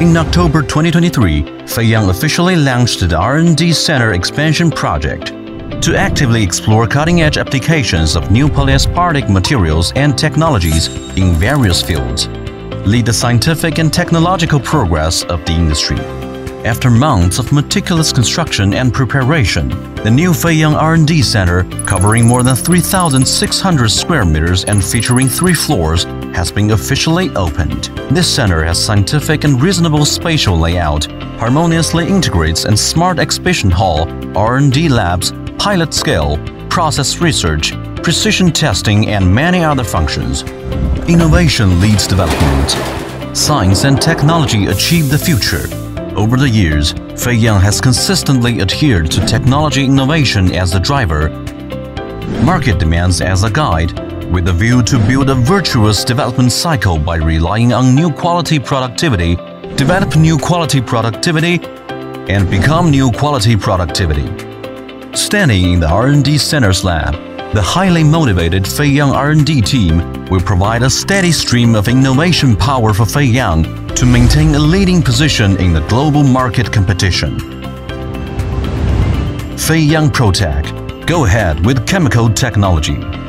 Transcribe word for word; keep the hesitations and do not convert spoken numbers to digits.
In October twenty twenty-three, Feiyang officially launched the R and D Center Expansion Project to actively explore cutting-edge applications of new polyaspartic materials and technologies in various fields, lead the scientific and technological progress of the industry. After months of meticulous construction and preparation, the new Feiyang R and D Center, covering more than three thousand six hundred square meters and featuring three floors, has been officially opened. This center has scientific and reasonable spatial layout, harmoniously integrates and smart exhibition hall, R and D labs, pilot scale, process research, precision testing, and many other functions. Innovation leads development. Science and technology achieve the future. Over the years, Feiyang has consistently adhered to technology innovation as the driver, market demands as a guide, with a view to build a virtuous development cycle by relying on new quality productivity, develop new quality productivity, and become new quality productivity. Standing in the R and D Center's lab, the highly motivated Feiyang R and D team will provide a steady stream of innovation power for Feiyang to maintain a leading position in the global market competition. Feiyang ProTech. Go ahead with chemical technology.